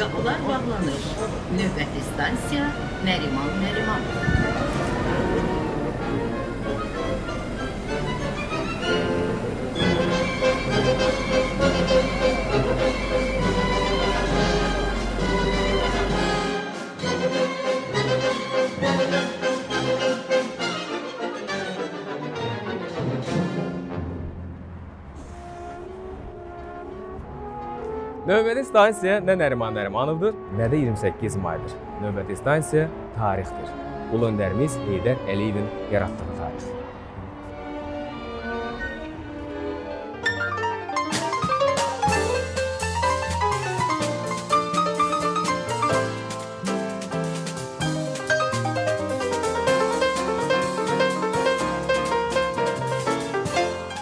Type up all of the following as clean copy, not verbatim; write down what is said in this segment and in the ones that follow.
Kapılar bağlanır. Növbəti stansiya Nəriman. Növbəti stansiya nə Nəriman Nərimanovdur, nə də 28 maydır. Növbəti stansiya tarixdir. Ulu öndərimiz Heydər Əliyevin yaratdığı tarix.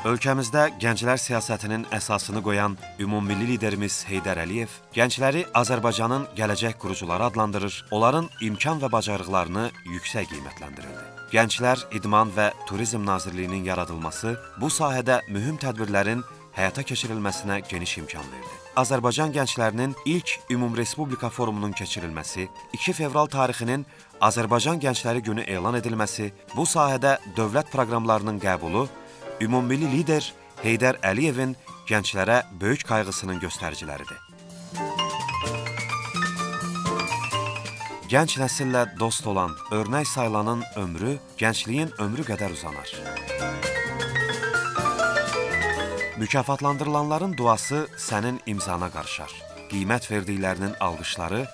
Ölkəmizdə gənclər siyasətinin əsasını qoyan ümummilli liderimiz Heydər Əliyev gəncləri Azərbaycanın gələcək qurucuları adlandırır, onların imkan və bacarıqlarını yüksək qiymətləndirirdi. Gənclər, İdman və Turizm Nazirliyinin yaradılması bu sahədə mühüm tədbirlərin həyata keçirilməsinə geniş imkan verdi. Azərbaycan gənclərinin ilk Ümumrespublika forumunun keçirilməsi, 2 fevral tarixinin Azərbaycan Gəncləri Günü elan edilməsi, bu sahədə dövlət proqramlarının qəbulu, ümummilli lider Heydər Əliyevin gənclərə böyük qayğısının göstəriciləridir. Gənc nəsillə dost olan, örnək sayılanın ömrü gəncliyin ömrü qədər uzanar. Mükafatlandırılanların duası sənin imzana qarışar. Qiymət verdiklərinin alqışları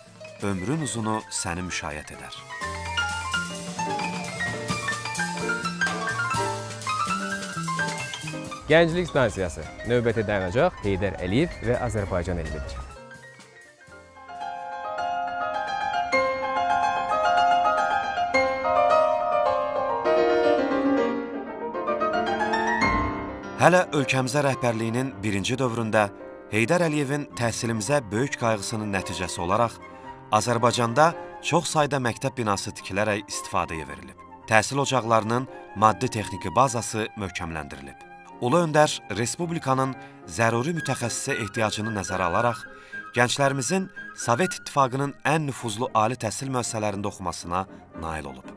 ömrün uzunu səni müşayiət edər. Gənclik stansiyası növbəti dayanacaq Heydər Əliyev və Azərbaycan elidir. Hələ ölkəmizə rəhbərliyinin birinci dövründə Heydər Əliyevin təhsilimizə böyük qayğısının nəticəsi olaraq Azərbaycanda çox sayda məktəb binası tikilərək istifadəyə verilib. Təhsil ocaqlarının maddi-texniki bazası möhkəmləndirilib. Ulu Öndər Respublikanın zəruri mütəxəssisə ehtiyacını nəzərə alaraq, gənclərimizin Sovet İttifaqının ən nüfuzlu ali təhsil müəssisələrində oxumasına nail olub.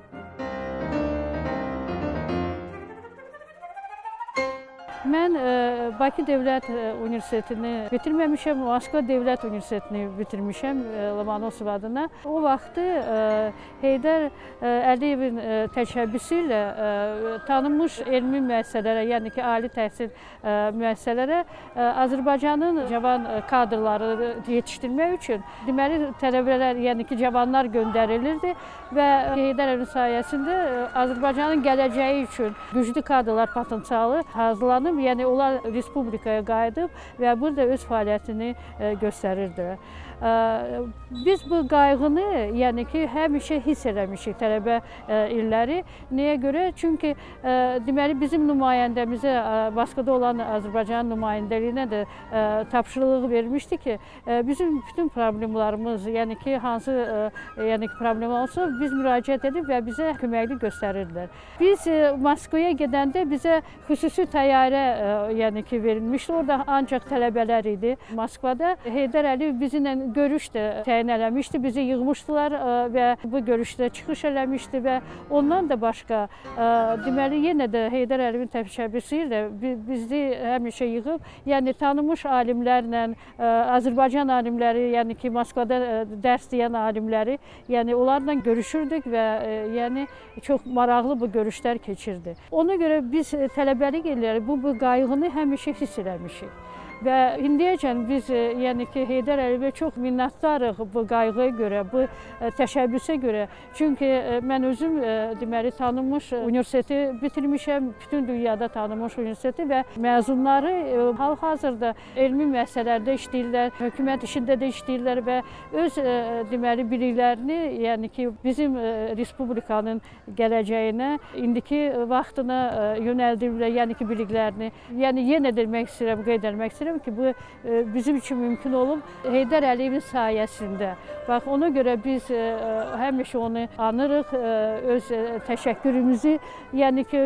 Mən Bakı Dövlət Universitetini bitirməmişəm, Moskva Dövlət Universitetini bitirmişəm Lomonosov adına. O vaxtı Heydər Əliyevin təşəbbüsü ilə tanınmış elmi müəssisələrə, yəni ki, ali təhsil müəssisələrə Azərbaycanın cavan kadrları yetişdirmək üçün deməli tələbələr, yəni ki, cavanlar göndərilirdi və Heydər Əliyev sayəsində Azərbaycanın gələcəyi üçün güclü kadrlar potensialı hazırlanır. Yəni onlar respublikaya qayıdıb və burada öz fəaliyyətini göstərirdi. Biz bu qayğını, yəni ki, həmişə hiss eləmişik tələbə illəri. Nəyə görə? Çünki deməli bizim nümayəndəmizə, Moskvada olan Azərbaycan nümayəndəliyinə də tapşırığı vermişdi ki, bizim bütün problemlərimiz, yəni ki, hansı problem olsa, biz müraciət edib və bizə köməkli göstərirdilər. Biz Moskvaya gedəndə bizə xüsusi təyyarə yəni ki, verilmişdi. Orada ancaq tələbələr idi. Moskvada Heydər Əliyev bizimlə görüş də təyin eləmişdi. Bizi yığmışdılar və bu görüşdə çıxış eləmişdi və ondan da başqa deməli yenə də Heydər Əliyevin təşəbbüsü ilə bizi həmişə yığıb, yəni tanınmış alimlərlə, Azərbaycan alimləri, yəni ki, Moskvada dərs deyən alimləri, yəni onlarla görüşürdük və yəni çox maraqlı bu görüşlər keçirdi. Ona görə biz tələbəlik illəri bu qayğını həmişə hiss eləmişik. Və indiyəcən biz yəni ki, Heydər Əliyevə çox minnətdarıq bu qayğıya görə, bu təşəbbüsə görə. Çünki mən özüm deməli tanınmış universiteti bitirmişəm, bütün dünyada tanınmış universiteti və məzunları hal-hazırda elmi müəssisələrdə işləyirlər, hökumət işində də işləyirlər və öz deməli biliklərini, yəni ki, bizim respublikanın gələcəyinə, indiki vaxtına yönəldirlər, yəni ki, biliklərini. Yəni yenə demək istəyirəm, qeyd etmək istəyirəm ki, bu bizim üçün mümkün olub Heydər Əliyevin sayəsində. Bax, ona görə biz həmişə onu anırıq, öz təşəkkürümüzü yəni ki,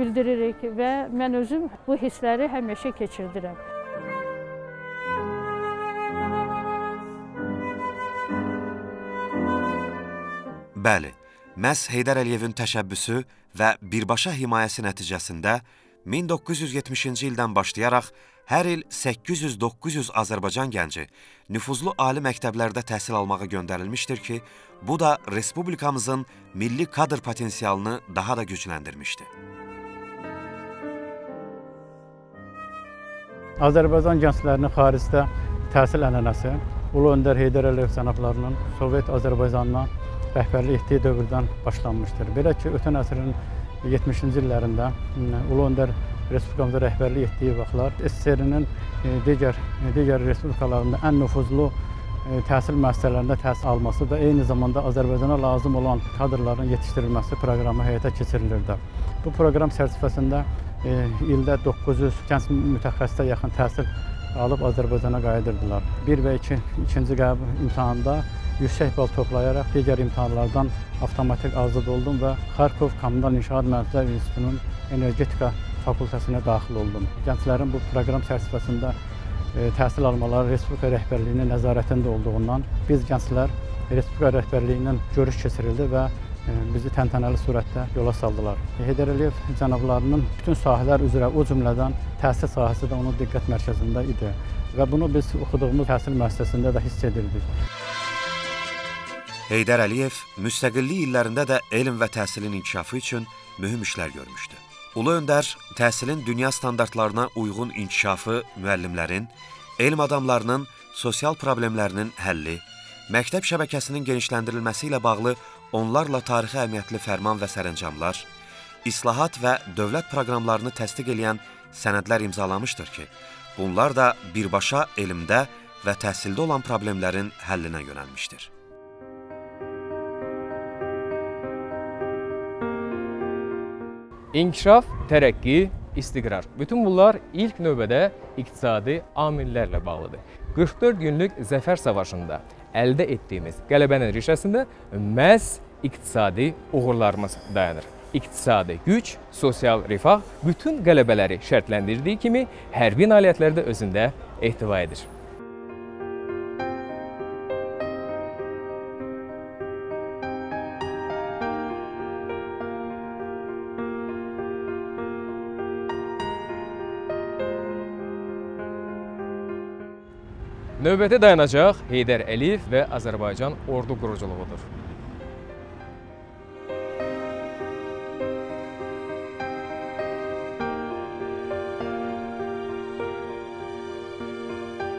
bildiririk və mən özüm bu hissləri həmişə keçirdirəm. Bəli, məhz Heydər Əliyevin təşəbbüsü və birbaşa himayəsi nəticəsində 1970-ci ildən başlayaraq hər il 800-900 Azərbaycan gənci nüfuzlu ali məktəblərdə təhsil almağa göndərilmişdir ki, bu da Respublikamızın milli kadr potensialını daha da gücləndirmişdi. Azərbaycan gənclərinin xaricdə təhsil ənənəsi Ulu Öndər Heydər Əliyev cənablarının Sovet Azərbaycanına rəhbərlik etdiyi dövrdən başlanmışdır. Belə ki, ötən əsrin 70-ci illərində Ulu Öndər Respublikamıza rəhbərlik etdiyi vaxtlar SSR-nin digər respublikalarında ən nüfuzlu təhsil müəssisələrində təhsil alması və eyni zamanda Azərbaycana lazım olan kadrların yetişdirilməsi proqramı həyata keçirilirdi. Bu proqram çərçivəsində ildə 900 gənc mütəxəssisə yaxın təhsil alıb Azərbaycana qayıdırdılar. 1 və 2-ci qəbul imtahanında yüksək bal toplayaraq digər imtahanlardan avtomatik azad oldum və Xarkov Kommunal İnşaat Mühəndisliyi İnstitutunun Energetika Fakültəsinə daxil oldum. Gənclərin bu proqram çərçivəsində təhsil almaları Respublika rəhbərliyinin nəzarətində olduğundan biz gənclər Respublika rəhbərliyindən görüş keçirildi və bizi təntənəli surətdə yola saldılar. Heydər Əliyev cənablarının bütün sahələr üzrə, o cümlədən təhsil sahəsi də onun diqqət mərkəzində idi və bunu biz oxuduğumuz təhsil müəssisəsində də hiss edirdik. Heydər Əliyev müstəqillik illərində də elm və təhsilin inkişafı üçün mühüm işlər görmüşdü. Ulu Öndər təhsilin dünya standartlarına uyğun inkişafı müəllimlərin, elm adamlarının sosial problemlərinin həlli, məktəb şəbəkəsinin genişləndirilməsi ilə bağlı onlarla tarixi əhəmiyyətli fərman və sərəncamlar, islahat və dövlət proqramlarını təsdiq edən sənədlər imzalamışdır ki, bunlar da birbaşa elmdə və təhsildə olan problemlərin həllinə yönəlmişdir. İnkişaf, tərəqqi, istiqrar. Bütün bunlar ilk növbədə iqtisadi amillərlə bağlıdır. 44 günlük Zəfər Savaşında əldə etdiyimiz qələbənin rişəsində məhz iqtisadi uğurlarımız dayanır. İqtisadi güc, sosial rifah bütün qələbələri şərtləndirdiyi kimi hərbi nailiyyətlər də özündə ehtiva edir. Növbəti dayanacaq Heydər Əliyev və Azərbaycan ordu quruculuğudur.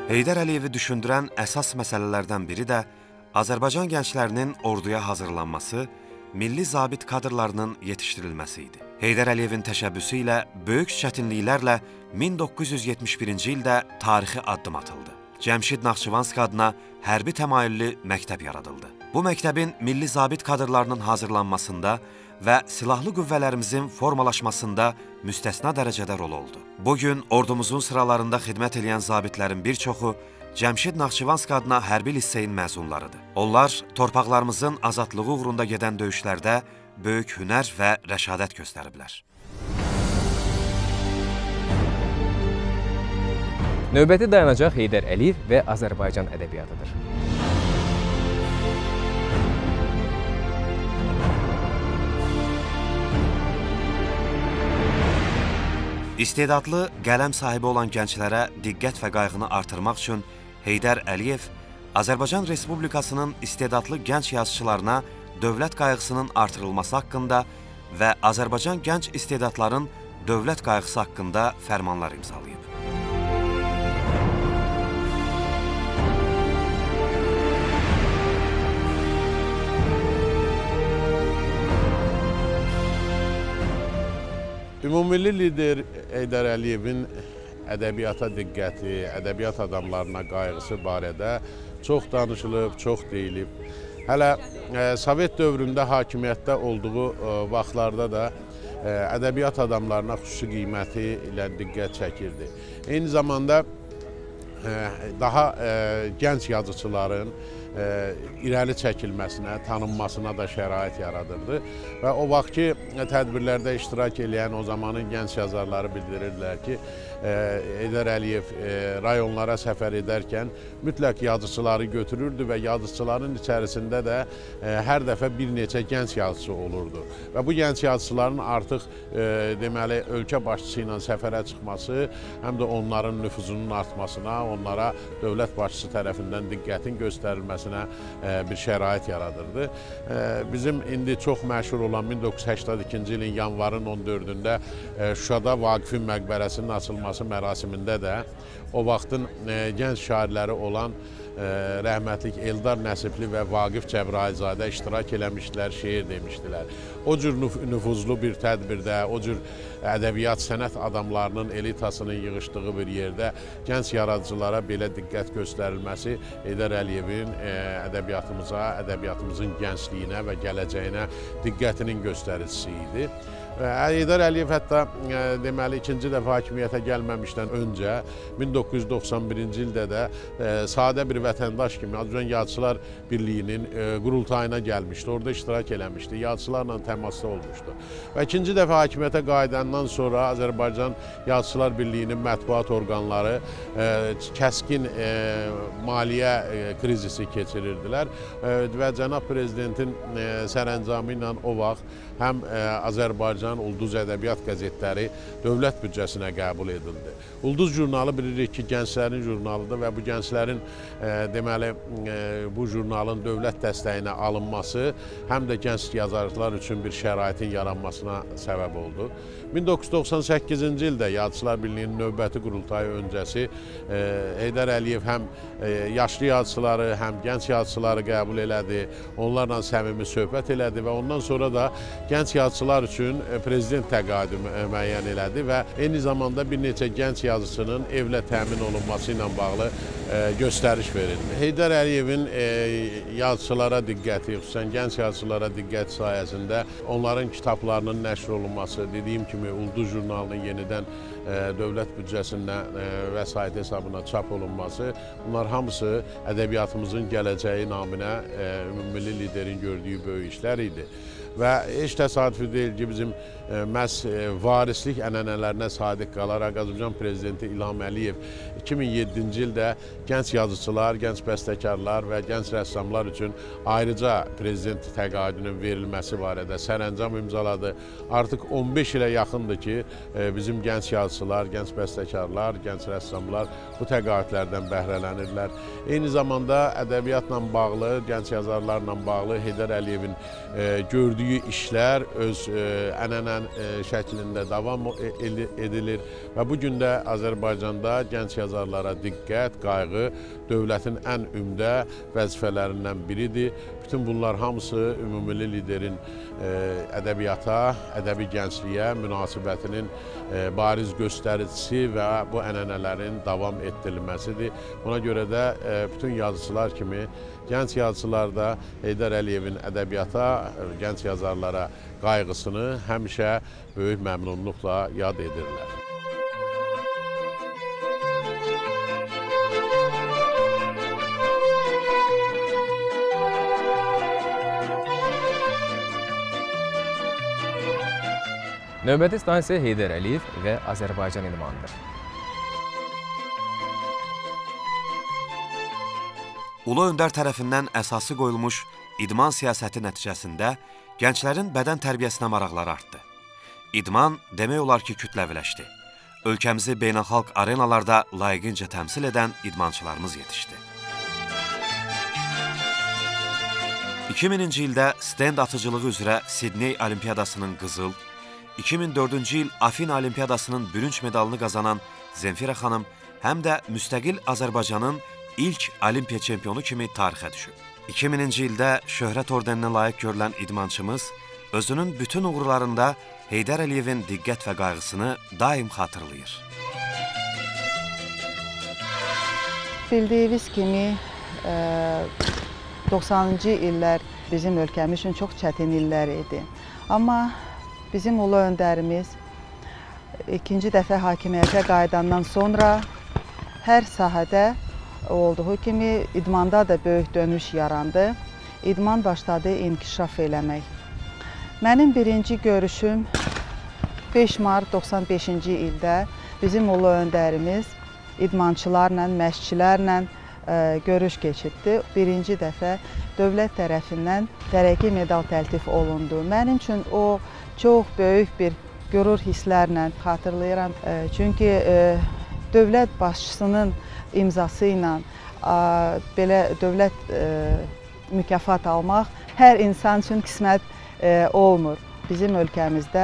Heydər Əliyevi düşündürən əsas məsələlərdən biri də Azərbaycan gənclərinin orduya hazırlanması, milli zabit kadrlarının yetişdirilməsi idi. Heydər Əliyevin təşəbbüsü ilə böyük çətinliklərlə 1971-ci ildə tarixi addım atıldı. Cəmşid Naxçıvansk adına hərbi təmayüllü məktəb yaradıldı. Bu məktəbin milli zabit kadrlarının hazırlanmasında və silahlı qüvvələrimizin formalaşmasında müstəsna dərəcədə rol oldu. Bugün ordumuzun sıralarında xidmət edən zabitlərin bir çoxu Cəmşid Naxçıvansk adına hərbi liseyin məzunlarıdır. Onlar torpaqlarımızın azadlığı uğrunda gedən döyüşlərdə böyük hünər və rəşadət göstəriblər. Növbəti dayanacaq Heydər Əliyev və Azərbaycan ədəbiyyatıdır. İstedadlı qələm sahibi olan gənclərə diqqət və qayğını artırmaq üçün Heydər Əliyev Azərbaycan Respublikasının istedadlı gənc yazıçılarına dövlət qayğısının artırılması haqqında və Azərbaycan gənc istedadların dövlət qayğısı haqqında fərmanlar imzalayıb. Ümummilli lider Heydər Əliyevin ədəbiyyata diqqəti, ədəbiyyat adamlarına qayğısı barədə çox danışılıb, çox deyilib. Hələ Sovet dövründə hakimiyyətdə olduğu vaxtlarda da ədəbiyyat adamlarına xüsusi qiyməti ilə diqqət çəkirdi. Eyni zamanda daha gənc yazıçıların irəli çəkilməsinə, tanınmasına da şərait yaradırdı. Və o vaxtki tədbirlərdə iştirak edən o zamanın gənc yazarları bildirirdilər ki, Heydər Əliyev rayonlara səfər edərkən mütləq yazıçıları götürürdü və yazıçıların içərisində də hər dəfə bir neçə gənc yazıçı olurdu. Və bu gənc yazıçıların artıq deməli, ölkə başçısı ilə səfərə çıxması həm də onların nüfuzunun artmasına, onlara dövlət başçısı tərəfindən diqqətin göstərilməsi bir şərait yaradırdı. Bizim indi çox məşhur olan 1982-ci ilin yanvarın 14-də Şuşada Vaqifin məqbərəsinin açılması mərasimində də o vaxtın gənc şairləri olan rəhmətlik Eldar Nəsibli və Vaqif Cəbrayilzadə iştirak eləmişdilər, şeir demişdilər. O cür nüfuzlu bir tədbirdə, o cür ədəbiyyat sənət adamlarının elitasının yığışdığı bir yerdə gənc yaradıcılara belə diqqət göstərilməsi Heydər Əliyevin ədəbiyyatımıza, ədəbiyyatımızın gəncliyinə və gələcəyinə diqqətinin göstəricisi idi. Heydər Əliyev hətta deməli, ikinci dəfə hakimiyyətə gəlməmişdən öncə 1991-ci ildə də sadə bir vətəndaş kimi Azərbaycan Yazıçılar Birliyinin qurultayına gəlmişdi, orada iştirak eləmişdi, yazıçılarla təmasda olmuşdu. Və ikinci dəfə hakimiyyətə qayıdandan sonra Azərbaycan Yazıçılar Birliyinin mətbuat orqanları kəskin maliyyə krizisi keçirirdilər və cənab prezidentin sərəncamı ilə o vaxt həm Azərbaycan Ulduz Ədəbiyyat qəzetləri dövlət büdcəsinə qəbul edildi. Ulduz jurnalı bilirik ki, gənclərin jurnalıdır və bu gənclərin deməli, bu jurnalın dövlət dəstəyinə alınması həm də gənc yazarlar üçün bir şəraitin yaranmasına səbəb oldu. 1998-ci ildə Yazıçılar Birliyinin növbəti qurultayı öncəsi Heydər Əliyev həm yaşlı yazıçıları, həm gənc yazıçıları qəbul elədi, onlarla səmimi söhbət elədi və ondan sonra da gənc yazıçılar üçün prezident təqaüdü müəyyən elədi və eyni zamanda bir neçə gənc yazıçının evlə təmin olunması ilə bağlı göstəriş verildi. Heydər Əliyevin yazıçılara diqqəti, xüsusən gənc yazıçılara diqqət sayəsində onların kitablarının nəşr olunması, dediyim kimi Ulduz jurnalının yenidən dövlət büdcəsində vəsait hesabına çap olunması, bunlar hamısı ədəbiyyatımızın gələcəyi naminə ümummilli liderin gördüyü böyük işlər idi. Və heç təsadüfi deyil ki, bizim məhz varislik ənənələrinə sadiq qalaraq Azərbaycan Prezidenti İlham Əliyev 2007-ci ildə gənc yazıçılar, gənc bəstəkarlar və gənc rəssamlar üçün ayrıca prezident təqaüdünün verilməsi barədə sərəncam imzaladı. Artıq 15 ilə yaxındır ki, bizim gənc yazıçılar, gənc bəstəkarlar, gənc rəssamlar bu təqaüdlərdən bəhrələnirlər. Eyni zamanda ədəbiyyatla bağlı, gənc yazarlarla bağlı Heydər Əliyevin gördüyü işlər öz ənənən şəklində davam edilir və bu gün də Azərbaycanda gənc yazarlara diqqət, qayğı dövlətin ən ümdə vəzifələrindən biridir. Bütün bunlar hamısı ümummilli liderin ədəbiyyata, ədəbi gəncliyə münasibətinin bariz göstəricisi və bu ənənələrin davam etdirilməsidir. Buna görə də bütün yazıçılar kimi gənc yazıçılar da Heydər Əliyevin ədəbiyyata, gənc yazarlara qayğısını həmişə böyük məmnunluqla yad edirlər. Növbəti stansiya Heydər Əliyev və Azərbaycan idmanıdır. Ulu Öndər tərəfindən əsası qoyulmuş idman siyasəti nəticəsində gənclərin bədən tərbiyəsinə maraqları artdı. İdman demək olar ki, kütləviləşdi. Ölkəmizi beynəlxalq arenalarda layiqincə təmsil edən idmançılarımız yetişdi. 2000-ci ildə stend atıcılığı üzrə Sidney Olimpiyadasının qızıl, 2004-cü il Afina Olimpiyadasının bürünc medalını qazanan Zemfira xanım həm də müstəqil Azərbaycanın ilk olimpiya çempionu kimi tarixə düşüb. 2000-ci ildə şöhrət ordeninə layiq görülən idmançımız özünün bütün uğurlarında Heydər Əliyevin diqqət və qayğısını daim xatırlayır. Bildiyiniz kimi 90-cı illər bizim ölkəmiz üçün çox çətin illər idi. Amma bizim ulu öndərimiz ikinci dəfə hakimiyyətə qayıdandan sonra hər sahədə olduğu kimi idmanda da böyük dönüş yarandı. İdman başladı inkişaf eləmək. Mənim birinci görüşüm 5 mart 95-ci ildə bizim Molla öndərimiz idmançılarla, məşqçilərlə görüş keçirdi. Birinci dəfə dövlət tərəfindən dərəcə medal təltif olundu. Mənim üçün o çox böyük bir qürur hisslərlə xatırlayıram. Çünki dövlət başçısının imzası ilə belə dövlət mükafat almaq hər insan üçün qismət olmur. Bizim ölkəmizdə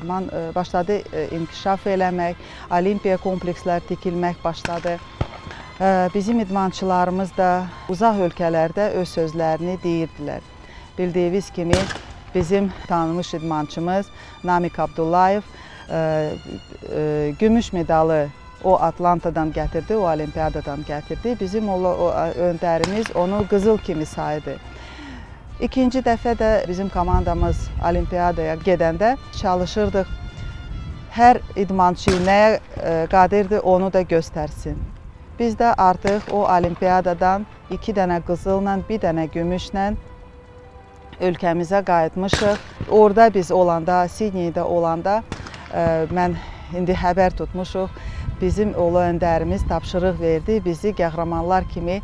idman başladı inkişaf eləmək, olimpiya kompleksləri tikilmək başladı. Bizim idmançılarımız da uzaq ölkələrdə öz sözlərini deyirdilər. Bildiyiniz kimi bizim tanınmış idmançımız Namiq Abdullayev gümüş medalı o Atlantadan gətirdi, o Olimpiyadadan gətirdi. Bizim o öndərimiz onu qızıl kimi saydı. İkinci dəfə də bizim komandamız Olimpiyadaya gedəndə çalışırdıq. Hər idmançı nəyə qadirdir onu da göstərsin. Biz də artıq o Olimpiyadadan 2 dənə qızılla, 1 dənə gümüşlə ölkəmizə qayıtmışıq. Orada biz olanda, Sidneydə olanda mən indi xəbər tutmuşuq. Bizim Ulu Öndərimiz tapşırıq verdi bizi qəhrəmanlar kimi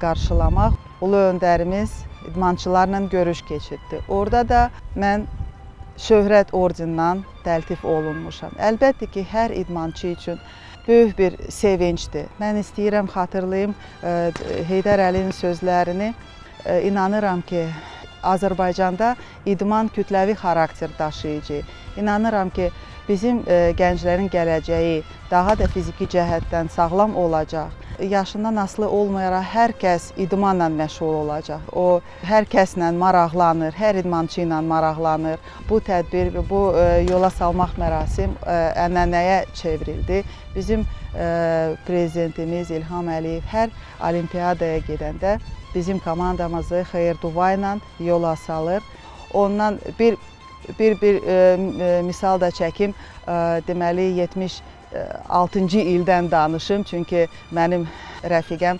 qarşılamaq. Ulu Öndərimiz idmançılarla görüş keçirdi. Orada da mən şöhrət ordenindən təltif olunmuşam. Əlbəttə ki, hər idmançı üçün böyük bir sevincdir. Mən istəyirəm xatırlayım Heydər Əlinin sözlərini. İnanıram ki, Azərbaycanda idman kütləvi xarakter daşıyıcı. İnanıram ki, bizim gənclərin gələcəyi daha da fiziki cəhətdən sağlam olacaq. Yaşından asılı olmayaraq hər kəs idmanla məşğul olacaq. O, hər kəslə maraqlanır, hər idmançı ilə maraqlanır. Bu tədbir, bu yola salmaq mərasim ənənəyə çevrildi. Bizim prezidentimiz İlham Əliyev hər olimpiyadaya gedəndə bizim komandamızı xeyir-dua ilə yola salır. Ondan bir misal da çəkim, deməli 76-cı ildən danışım, çünki mənim rəfiqəm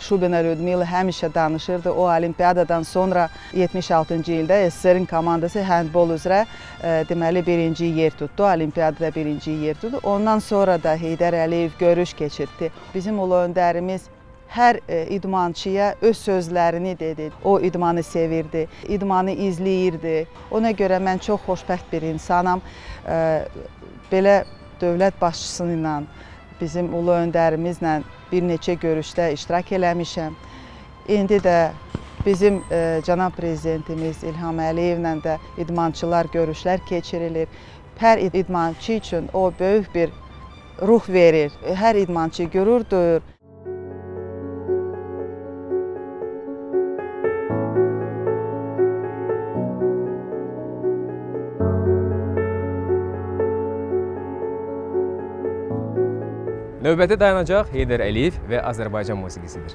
Şubina Lyudmila həmişə danışırdı. O olimpiyadadan sonra 76-cı ildə SSR-in komandası handbol üzrə deməli birinci yer tutdu, olimpiyadada birinci yer tutdu. Ondan sonra da Heydər Əliyev görüş keçirdi. Bizim ulu öndərimiz hər idmançıya öz sözlərini dedi. O idmanı sevirdi, idmanı izləyirdi. Ona görə mən çox xoşbəxt bir insanam. Belə dövlət başçısı ilə, bizim ulu öndərimizlə bir neçə görüşdə iştirak eləmişəm. İndi də bizim cənab prezidentimiz İlham Əliyevlə də idmançılar görüşlər keçirilir. Hər idmançı üçün o böyük bir ruh verir. Hər idmançı qürur duyur. Növbəti dayanacaq Heydər Əliyev və Azərbaycan musiqisidir.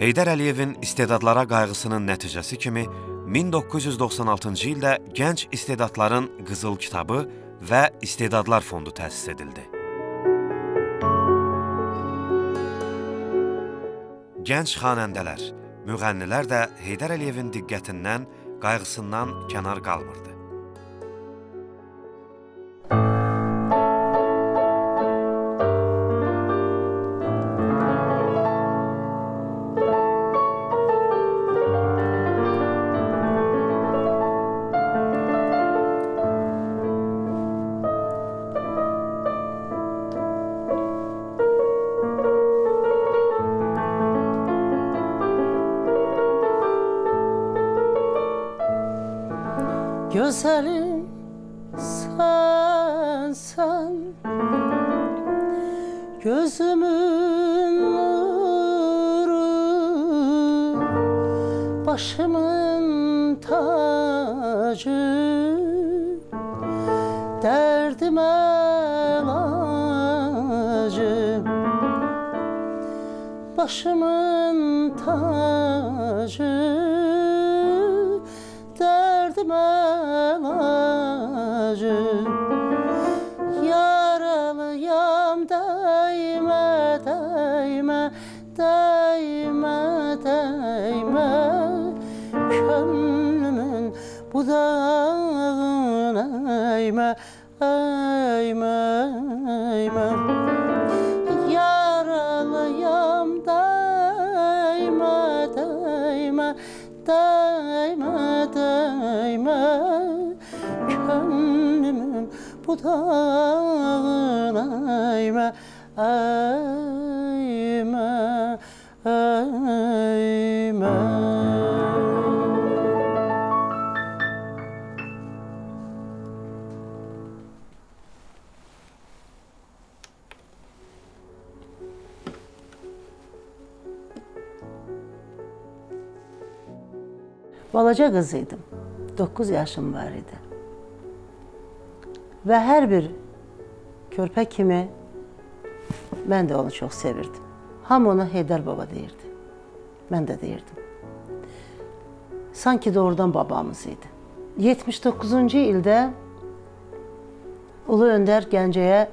Heydər Əliyevin istedadlara qayğısının nəticəsi kimi 1996-cı ildə Gənc İstedadların Qızıl Kitabı və İstedadlar Fondu təsis edildi. Gənc xanəndələr, müğənnilər də Heydər Əliyevin diqqətindən, qayğısından kənar qalmırdı. Gözəlim sənsən, gözümün nuru, başımın tacı, dərdimə lacı, başımın tacı, dərdimə lacı. dudağın eğme, eğme, eğme. Yaralıyam değme, değme, değme, değme. Gönlümün budağın eğme, eğme, eğme. Balaca kızıydım. 9 yaşım var idi. Ve her bir körpe kimi ben de onu çok sevirdim. Ham ona Heydər Baba deyirdi. Ben de deyirdim. Sanki doğrudan babamız idi. 79. ilde Ulu Önder Gəncəyə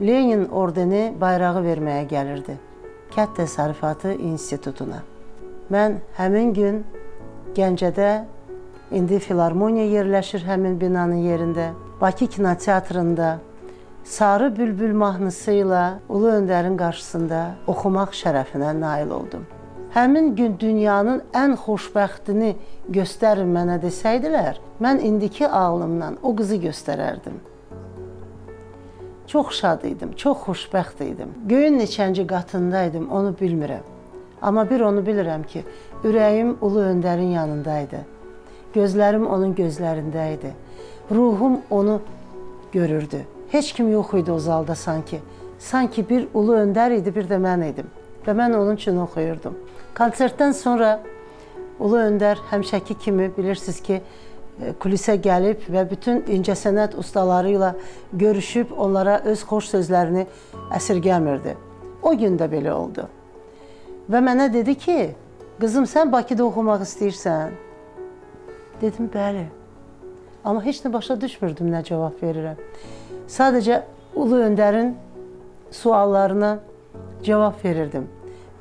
Lenin ordeni bayrağı vermeye gelirdi. Kənd Təsərrüfatı İnstitutuna. Ben həmin gün Gəncədə, indi Filarmoniya yerləşir həmin binanın yerində, Bakı Kinoteatrında Sarı Bülbül mahnısı ilə Ulu Öndərin qarşısında oxumaq şərəfinə nail oldum. Həmin gün dünyanın ən xoşbəxtini göstərin mənə desəydilər, mən indiki ağlımdan o qızı göstərərdim. Çox şad idim, çox xoşbəxt idim. Göyün neçənci qatındaydım, onu bilmirəm. Amma bir onu bilirəm ki, ürəyim Ulu Öndərin yanındaydı. Gözlərim onun gözlərindəydi. Ruhum onu görürdü. Heç kim yox idi o zalda sanki. Sanki bir Ulu Öndər idi, bir də mən idim. Və mən onun üçün oxuyurdum. Konsertdən sonra Ulu Öndər həmişəki kimi bilirsiniz ki, kulisə gəlib və bütün incəsənət ustaları ilə görüşüb onlara öz xoş sözlərini əsirgəmirdi. O gün də belə oldu. Və mənə dedi ki, kızım sən Bakıda oxumaq istəyirsən. Dedim, bəli. Amma heç nə başa düşmürdüm nə cavab verirəm. Sadəcə Ulu Öndərin suallarına cavab verirdim.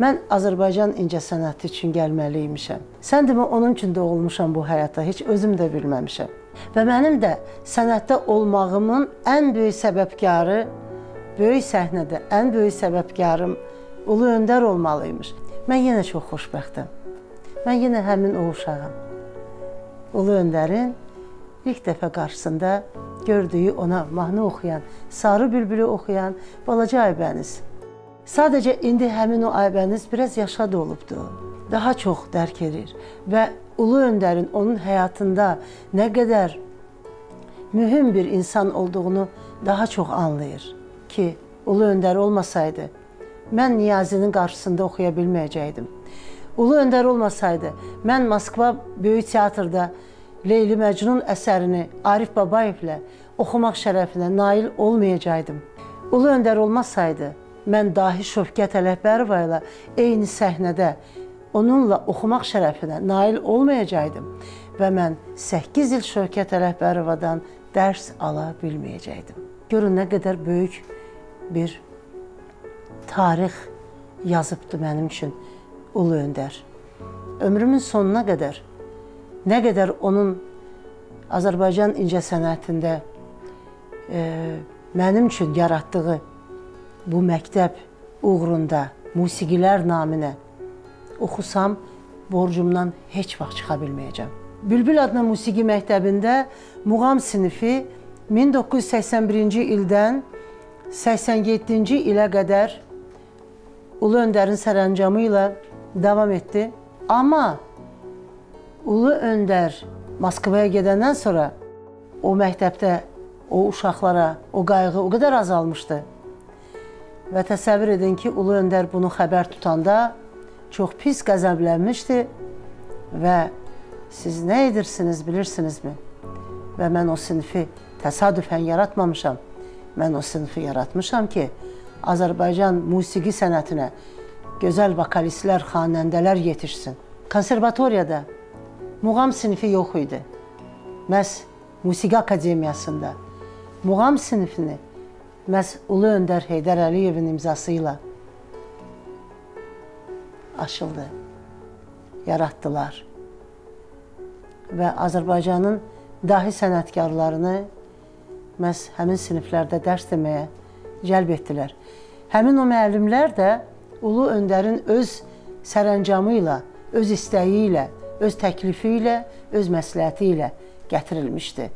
Mən Azərbaycan incəsənəti üçün gəlməliymişəm. Sən demə onun üçün doğulmuşam bu həyata, heç özüm də bilməmişəm. Və mənim də sənətdə olmağımın ən böyük səbəbkarı, böyük səhnədə ən böyük səbəbkarım Ulu Öndər olmalıymış. Mən yenə çox xoşbəxtəm. Mən yenə həmin o uşağım. Ulu Öndərin ilk dəfə qarşısında gördüyü ona mahnı oxuyan, Sarı Bülbülü oxuyan balaca Aybəniz. Sadəcə indi həmin o Aybəniz biraz yaşa dolubdu. Daha çox dərk edir və Ulu Öndərin onun həyatında nə qədər mühüm bir insan olduğunu daha çox anlayır ki, Ulu Öndər olmasaydı, mən Niyazinin qarşısında oxuya bilməyəcəkdim. Ulu Öndər olmasaydı, mən Moskva Böyük Teatrda Leyli Məcnun əsərini Arif Babayevlə oxumaq şərəfinə nail olmayacaqdım. Ulu Öndər olmasaydı, mən dahi Şövkət Ələkbərova ilə eyni səhnədə onunla oxumaq şərəfinə nail olmayacaqdım. Və mən 8 il Şövkət Ələkbərovadan dərs ala bilməyəcəkdim. Görün nə qədər böyük bir tarix yazıbdı mənim üçün Ulu Öndər. Ömrümün sonuna qədər, nə qədər onun Azərbaycan incəsənətində mənim üçün yaratdığı bu məktəb uğrunda, musiqilər naminə oxusam, borcumdan heç vaxt çıxa bilməyəcəm. Bülbül adına musiqi məktəbində muğam sinifi 1981-ci ildən 87-ci ilə qədər Ulu Öndərin sərəncamı ilə davam etdi. Amma Ulu Öndər Moskvaya gedəndən sonra o məktəbdə o uşaqlara o qayğı o qədər azalmışdı. Və təsəvvür edin ki, Ulu Öndər bunu xəbər tutanda çox pis qəzəblənmişdi və siz nə edirsiniz bilirsinizmi? Və mən o sinifi təsadüfən yaratmamışam. Mən o sınıfı yaratmışam ki, Azərbaycan musiqi sənətinə gözəl vokalistlər, xanəndələr yetişsin. Konservatoriyada muğam sinifi yox idi. Məhz Musiqi Akademiyasında muğam sinifini məhz Ulu Öndər Heydər Əliyevin imzası ilə açıldı, yaratdılar. və Azərbaycanın dahi sənətkarlarını məhz həmin siniflərdə dərs deməyə cəlb etdilər. Həmin o müəllimlər də Ulu Öndərin öz sərəncamı ilə, öz istəyi ilə, öz təklifi ilə, öz məsləhəti ilə gətirilmişdi.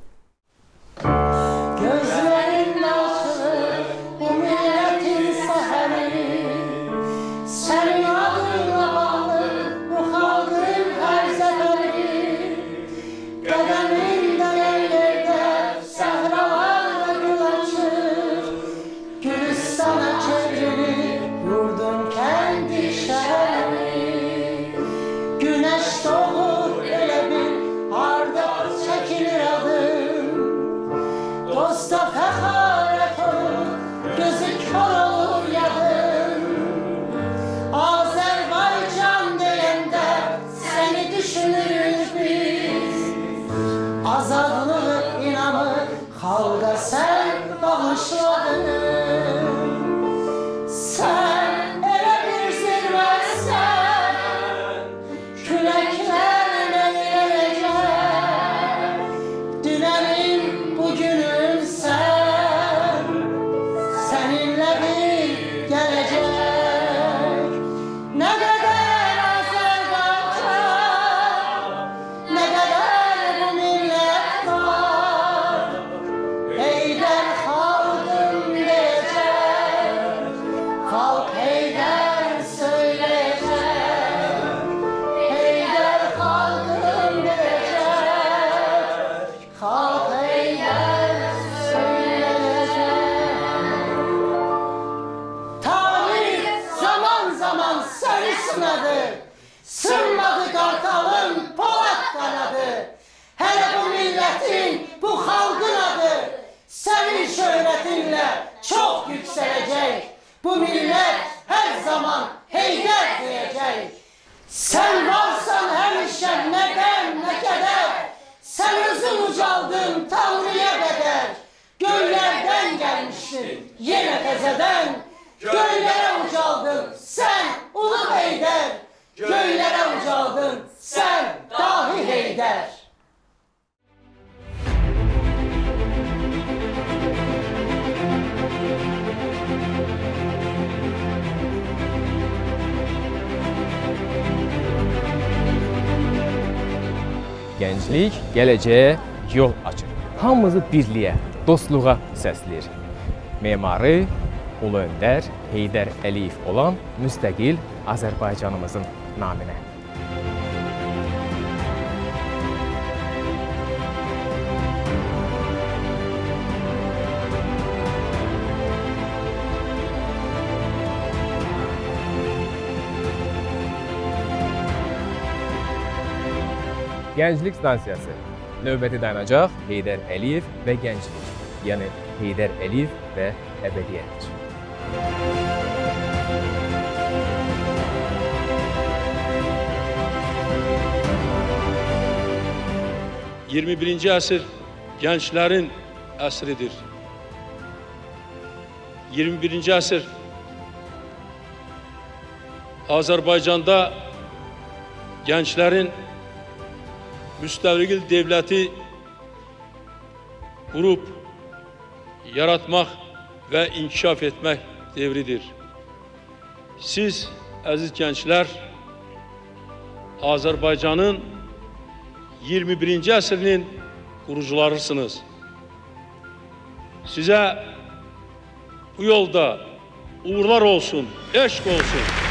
Gənclik gələcəyə yol açır. Hamımızı birliyə, dostluğa səsləyir. Memarı Ulu Öndər Heydər Əliyev olan müstəqil Azərbaycanımızın naminə. Gənclik stansiyası növbəti dayanacaq Heydər Əliyev və Gənclik, yəni Heydər Əliyev və Əbədiyyət. XXI əsr gənclərin əsridir. XXI əsr Azərbaycanda gənclərin müstəqil dövləti qurub, yaratmaq və inkişaf etmək devridir. Siz, əziz gənclər, Azərbaycanın 21-ci əsrinin qurucularısınız. Sizə bu yolda uğurlar olsun, eşq olsun.